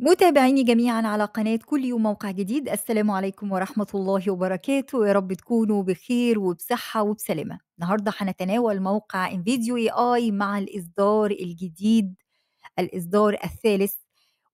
متابعيني جميعا على قناة كل يوم موقع جديد، السلام عليكم ورحمة الله وبركاته. يا رب تكونوا بخير وبصحة وبسلامة. النهاردة هنتناول موقع انفيديو اي اي مع الإصدار الجديد، الإصدار الثالث،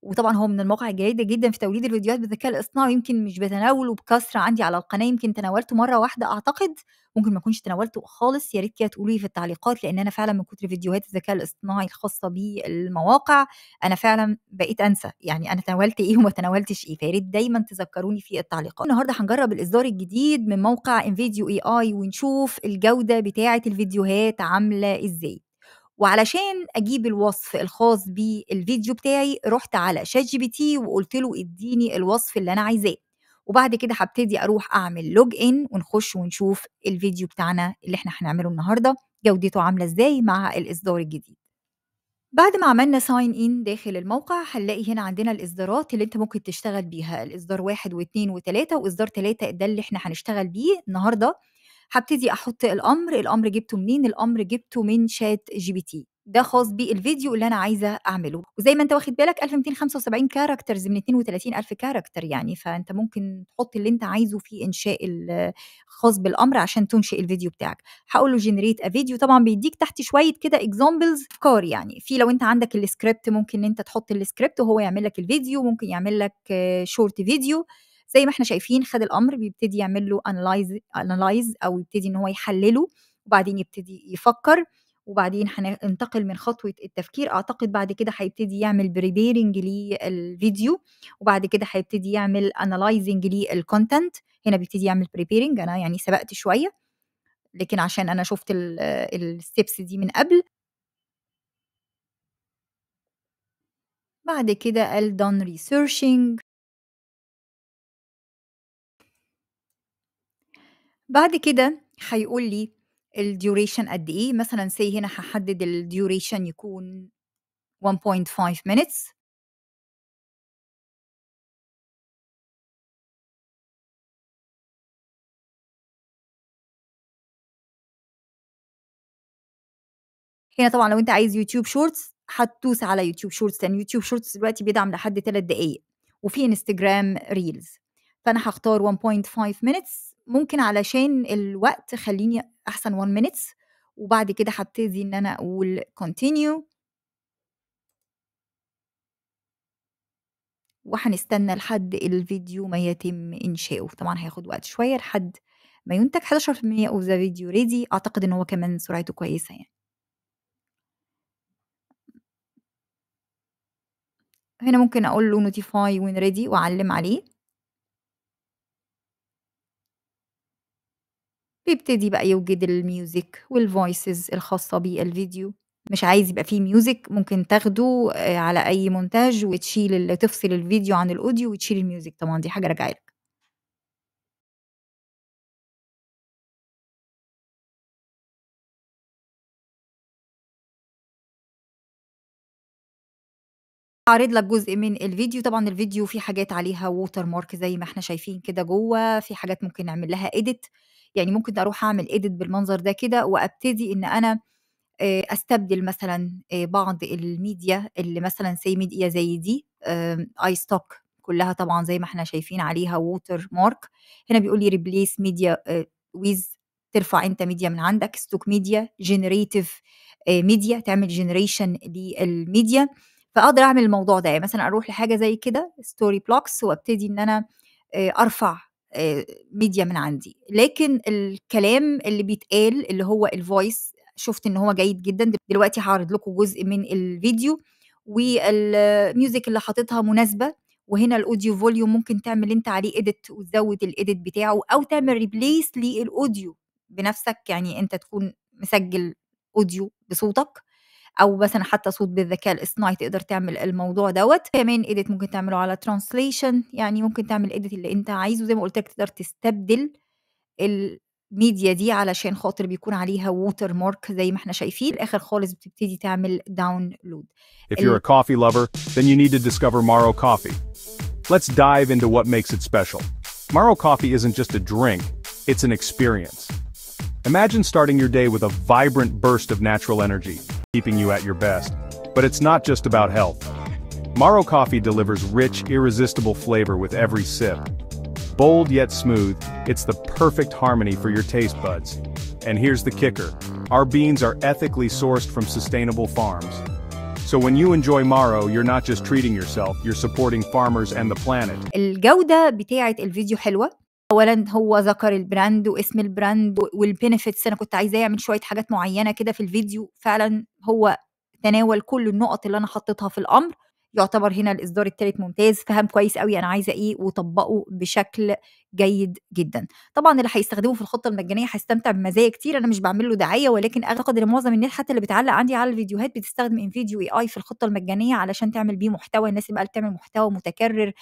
وطبعا هو من المواقع الجيدة جدا في توليد الفيديوهات بالذكاء الاصطناعي. يمكن مش بتناوله بكثرة عندي على القناة، يمكن تناولته مرة واحدة أعتقد، ممكن ما أكونش تناولته خالص. يا ريت كده تقولوا لي في التعليقات، لأن أنا فعلا من كتر فيديوهات الذكاء الاصطناعي الخاصة بالمواقع أنا فعلا بقيت أنسى، يعني أنا تناولت إيه وما تناولتش إيه، فيا ريت دايما تذكروني في التعليقات. النهارده هنجرب الإصدار الجديد من موقع انفيديو اي اي ونشوف الجودة بتاعة الفيديوهات عاملة إزاي. وعلشان اجيب الوصف الخاص بالفيديو بتاعي رحت على شات جي بي تي وقلت له اديني الوصف اللي انا عايزاه، وبعد كده هبتدي اروح اعمل لوج ان ونخش ونشوف الفيديو بتاعنا اللي احنا هنعمله النهارده جودته عامله ازاي مع الاصدار الجديد. بعد ما عملنا ساين ان داخل الموقع هنلاقي هنا عندنا الاصدارات اللي انت ممكن تشتغل بيها، الاصدار 1 و2 و3، واصدار 3 ده اللي احنا هنشتغل بيه النهارده. هبتدي احط الامر جبته منين؟ الامر جبته من شات جي بي تي، ده خاص بالفيديو اللي انا عايزه اعمله. وزي ما انت واخد بالك 1275 كاركترز من 32000 كاركتر، يعني فانت ممكن تحط اللي انت عايزه في انشاء خاص بالامر عشان تنشئ الفيديو بتاعك. هقول له جنريت ا فيديو، طبعا بيديك تحت شويه كده اكزامبلز افكار، يعني في لو انت عندك السكريبت ممكن انت تحط السكريبت وهو يعمل لك الفيديو، ممكن يعمل لك شورت فيديو. زي ما احنا شايفين خد الامر بيبتدي يعمل له انالايز او يبتدي ان هو يحلله، وبعدين يبتدي يفكر، وبعدين هننتقل من خطوه التفكير اعتقد بعد كده هيبتدي يعمل بريبيرنج للفيديو، وبعد كده هيبتدي يعمل انالايزنج للكونتنت. هنا بيبتدي يعمل بريبيرنج، انا يعني سبقت شويه لكن عشان انا شفت الستبس دي من قبل. بعد كده قال done researching. بعد كده هيقول لي الديوريشن قد ايه، مثلا سي هنا هحدد الديوريشن يكون 1.5 minutes. هنا طبعا لو انت عايز يوتيوب شورتس هتدوس على يوتيوب شورتس، لان يوتيوب شورتس دلوقتي بيدعم لحد 3 دقايق، وفي انستجرام ريلز، فانا هختار 1.5 minutes. ممكن علشان الوقت خليني احسن 1 minutes، وبعد كده هبتدي ان انا اقول continue، وهنستنى لحد الفيديو ما يتم انشائه. طبعا هياخد وقت شويه لحد ما ينتج. 11% of the video ready، اعتقد ان هو كمان سرعته كويسه يعني. هنا ممكن اقول له notify when ready واعلم عليه. بيبتدي بقى يوجد الميوزك والفويسز الخاصة بالفيديو، مش عايز يبقى فيه ميوزك ممكن تاخده على أي مونتاج وتشيل، تفصل الفيديو عن الأوديو وتشيل الميوزك، طبعا دي حاجة راجعالك. هعرض لك جزء من الفيديو، طبعا الفيديو فيه حاجات عليها ووتر مارك زي ما احنا شايفين كده جوه، في حاجات ممكن نعمل لها إيديت، يعني ممكن اروح اعمل ايديت بالمنظر ده كده، وابتدي ان انا استبدل مثلا بعض الميديا اللي مثلا سي ميديا زي دي اي ستوك كلها طبعا زي ما احنا شايفين عليها ووتر مارك. هنا بيقول لي ريبليس ميديا ويز، ترفع انت ميديا من عندك، ستوك ميديا، جنريتيف ميديا، تعمل جنريشن للميديا. فاقدر اعمل الموضوع ده، يعني مثلا اروح لحاجه زي كده ستوري بلوكس وابتدي ان انا ارفع ميديا من عندي، لكن الكلام اللي بيتقال اللي هو الفويس شفت ان هو جيد جدا. دلوقتي هعرض لكم جزء من الفيديو، والميوزك اللي حاططها مناسبه، وهنا الاوديو فوليوم ممكن تعمل انت عليه اديت وتزود الاديت بتاعه، او تعمل ريبليس للاوديو بنفسك، يعني انت تكون مسجل اوديو بصوتك او مثلا حتى صوت بالذكاء الاصطناعي تقدر تعمل الموضوع دوت. كمان ايديت ممكن تعمله على ترانسليشن، يعني ممكن تعمل ايديت اللي انت عايزه. زي ما قلت لك تقدر تستبدل الميديا دي علشان خاطر بيكون عليها ووتر مارك زي ما احنا شايفين. في الاخر خالص بتبتدي تعمل داونلود. If you're a coffee lover then you need to discover Maro Coffee. Let's dive into what makes it special. Maro Coffee isn't just a drink, it's an experience. Imagine starting your day with a vibrant burst of natural energy, keeping you at your best. But it's not just about health. Maro Coffee delivers rich, irresistible flavor with every sip. Bold yet smooth, it's the perfect harmony for your taste buds. And here's the kicker. Our beans are ethically sourced from sustainable farms. So when you enjoy Maro, you're not just treating yourself, you're supporting farmers and the planet. الجودة بتاعة الفيديو حلوة. أولا هو ذكر البراند واسم البراند والبينيفيتس. أنا كنت عايزة أعمل شوية حاجات معينة كده في الفيديو. فعلا هو تناول كل النقط اللي أنا حطيتها في الأمر. يعتبر هنا الإصدار الثالث ممتاز، فهم كويس قوي أنا عايزة إيه وطبقه بشكل جيد جدا. طبعا اللي هيستخدمه في الخطة المجانية هيستمتع بمزايا كتير، أنا مش بعمل له دعاية، ولكن أعتقد إن معظم الناس حتى اللي بتعلق عندي على الفيديوهات بتستخدم انفيديو اي اي في الخطة المجانية علشان تعمل بيه محتوى. الناس اللي بقى بتعمل محتوى متكرر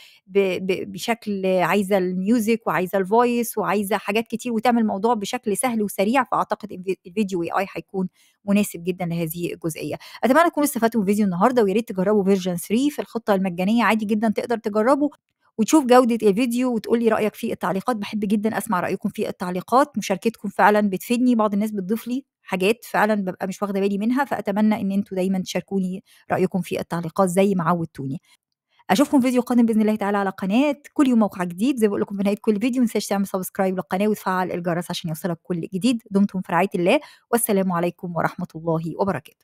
بشكل، عايزة الميوزك وعايزة الفويس وعايزة حاجات كتير وتعمل موضوع بشكل سهل وسريع، فأعتقد الفيديو اي اي هيكون مناسب جدا لهذه الجزئيه. اتمنى تكونوا استفدتوا من فيديو النهارده، ويا ريت تجربوا فيرجن 3 في الخطه المجانيه. عادي جدا تقدر تجربه وتشوف جوده الفيديو وتقول لي رايك في التعليقات. بحب جدا اسمع رايكم في التعليقات، مشاركتكم فعلا بتفيدني. بعض الناس بتضيف لي حاجات فعلا ببقى مش واخده بالي منها، فاتمنى ان انتوا دايما تشاركوني رايكم في التعليقات زي ما عودتوني. اشوفكم فيديو قادم باذن الله تعالى على قناه. كل يوم موقع جديد زي ما بقول لكم في نهايه كل فيديو. ما تنساش تعمل سبسكرايب للقناه وتفعل الجرس عشان يوصلك كل جديد. دمتم في رعايه الله، والسلام عليكم ورحمه الله وبركاته.